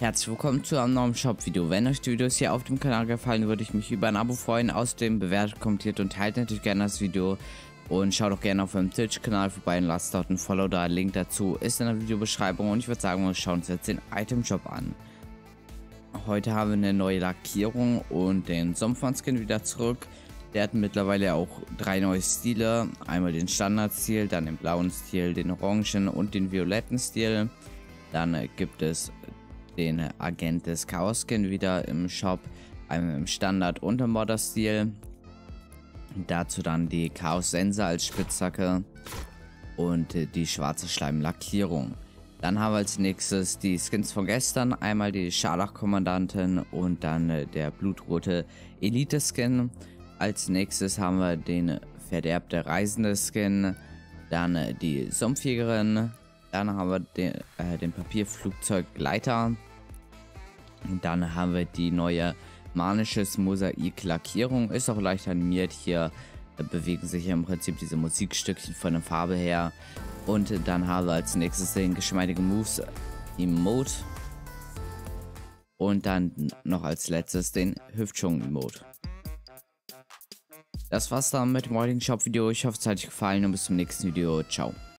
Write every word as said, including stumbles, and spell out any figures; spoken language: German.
Herzlich willkommen zu einem neuen Shop-Video. Wenn euch die Videos hier auf dem Kanal gefallen, würde ich mich über ein Abo freuen. Außerdem bewertet, kommentiert und teilt natürlich gerne das Video. Und schaut auch gerne auf meinem Twitch-Kanal vorbei und lasst dort einen Follow da. Link dazu ist in der Videobeschreibung. Und ich würde sagen, wir schauen uns jetzt den Item-Shop an. Heute haben wir eine neue Lackierung und den Sumpfmann-Skin wieder zurück. Der hat mittlerweile auch drei neue Stile. Einmal den Standard-Stil, dann den blauen Stil, den orangen und den violetten Stil. Dann gibt es den Agent des Chaos Skin wieder im Shop, einmal im Standard- und im Modder-Stil. Dazu dann die Chaos Sense als Spitzhacke und die schwarze Schleimlackierung. Dann haben wir als nächstes die Skins von gestern, einmal die Scharlachkommandantin und dann der blutrote Elite Skin. Als nächstes haben wir den verderbte Reisende Skin, dann die Sumpfjägerin. Dann haben wir den, äh, den Papierflugzeuggleiter. Dann haben wir die neue manisches Mosaik-Lackierung. Ist auch leicht animiert. Hier äh, bewegen sich im Prinzip diese Musikstückchen von der Farbe her. Und dann haben wir als nächstes den geschmeidigen Moves Emote. Und dann noch als letztes den Hüftschwung-Emote. Das war's dann mit dem heutigen Shop-Video. Ich hoffe, es hat euch gefallen und bis zum nächsten Video. Ciao.